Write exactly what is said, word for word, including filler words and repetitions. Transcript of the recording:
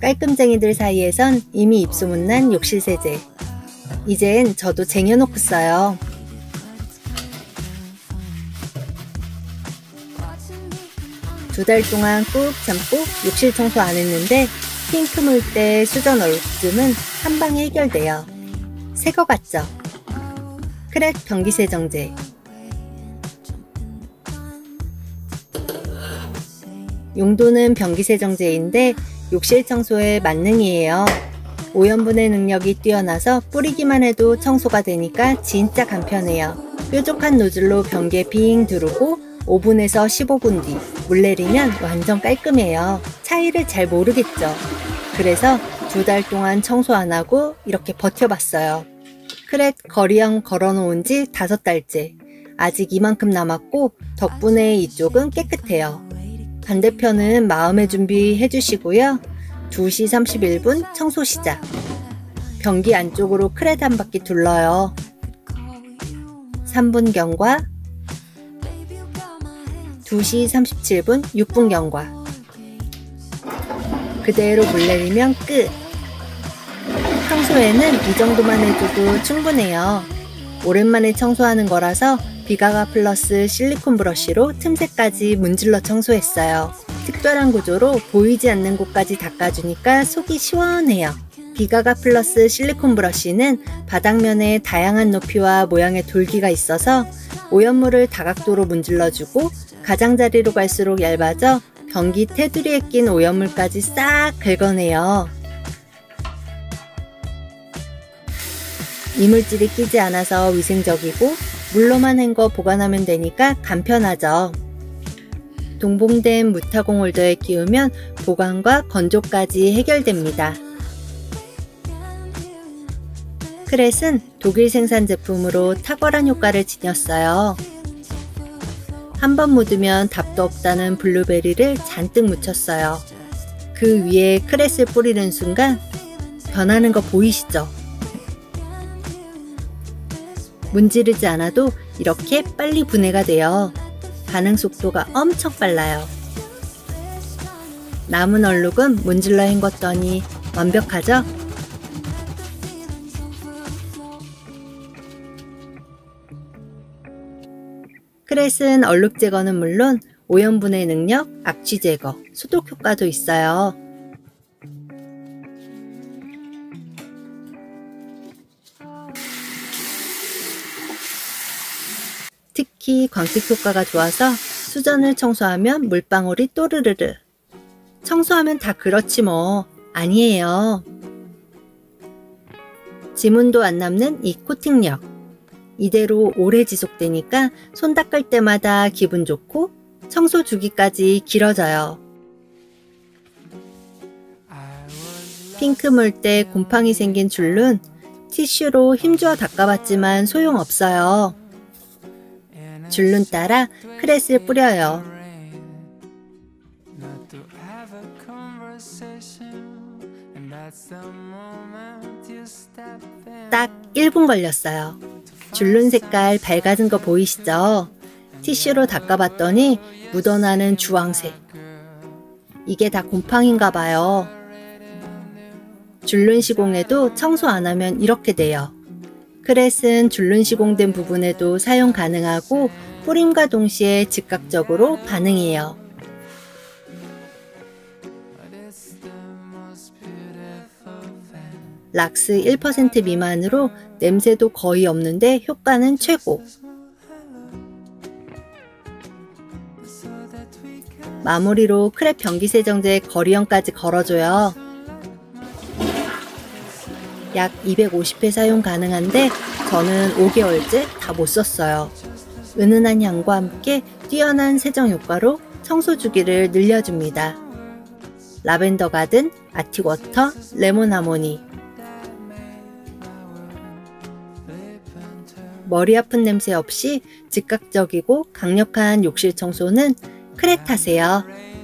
깔끔쟁이들 사이에선 이미 입소문난 욕실세제. 이젠 저도 쟁여놓고 써요. 두 달 동안 꾹 참고 욕실 청소 안 했는데 싱크 물때 수저 넣을 쯤은 한 방에 해결돼요. 새 거 같죠? 크렛 변기세정제. 용도는 변기세정제인데 욕실 청소에 만능이에요. 오염분해 능력이 뛰어나서 뿌리기만 해도 청소가 되니까 진짜 간편해요. 뾰족한 노즐로 변기에 빙 두르고 오 분에서 십오 분 뒤 물 내리면 완전 깔끔해요. 차이를 잘 모르겠죠. 그래서 두 달 동안 청소 안 하고 이렇게 버텨봤어요. 크렛 거리형 걸어놓은 지 다섯 달째. 아직 이만큼 남았고 덕분에 이쪽은 깨끗해요. 반대편은 마음의 준비해주시고요. 두 시 삼십일 분 청소 시작. 변기 안쪽으로 크렛 한 바퀴 둘러요. 삼 분경과 두 시 삼십칠 분 육 분경과. 그대로 물 내리면 끝! 평소에는 이 정도만 해줘도 충분해요. 오랜만에 청소하는 거라서 비가가 플러스 실리콘 브러쉬로 틈새까지 문질러 청소했어요. 특별한 구조로 보이지 않는 곳까지 닦아주니까 속이 시원해요. 비가가 플러스 실리콘 브러쉬는 바닥면에 다양한 높이와 모양의 돌기가 있어서 오염물을 다각도로 문질러주고 가장자리로 갈수록 얇아져 변기 테두리에 낀 오염물까지 싹 긁어내요. 이물질이 끼지 않아서 위생적이고 물로만 헹궈 보관하면 되니까 간편하죠. 동봉된 무타공 홀더에 끼우면 보관과 건조까지 해결됩니다. 크렛은 독일 생산 제품으로 탁월한 효과를 지녔어요. 한번 묻으면 답도 없다는 블루베리를 잔뜩 묻혔어요. 그 위에 크렛을 뿌리는 순간 변하는 거 보이시죠? 문지르지 않아도 이렇게 빨리 분해가 돼요. 반응 속도가 엄청 빨라요. 남은 얼룩은 문질러 헹궜더니 완벽하죠? 크렛은 얼룩 제거는 물론 오염분해 능력, 악취 제거, 소독 효과도 있어요. 특히 광택 효과가 좋아서 수전을 청소하면 물방울이 또르르르. 청소하면 다 그렇지 뭐. 아니에요. 지문도 안 남는 이 코팅력. 이대로 오래 지속되니까 손 닦을 때마다 기분 좋고 청소 주기까지 길어져요. 핑크 물때 곰팡이 생긴 줄눈 티슈로 힘주어 닦아봤지만 소용없어요. 줄눈 따라 크렛을 뿌려요. 딱 일 분 걸렸어요. 줄눈 색깔 밝아진 거 보이시죠? 티슈로 닦아봤더니 묻어나는 주황색. 이게 다 곰팡인가 봐요. 줄눈 시공에도 청소 안 하면 이렇게 돼요. 크렛은 줄눈 시공된 부분에도 사용 가능하고 뿌림과 동시에 즉각적으로 반응해요. 락스 일 퍼센트 미만으로 냄새도 거의 없는데 효과는 최고. 마무리로 크렛 변기세정제 거리형까지 걸어줘요. 약 이백오십 회 사용 가능한데 저는 오 개월째 다 못 썼어요. 은은한 향과 함께 뛰어난 세정 효과로 청소 주기를 늘려줍니다. 라벤더가든, 아틱워터, 레몬하모니. 머리 아픈 냄새 없이 즉각적이고 강력한 욕실 청소는 크렛 하세요.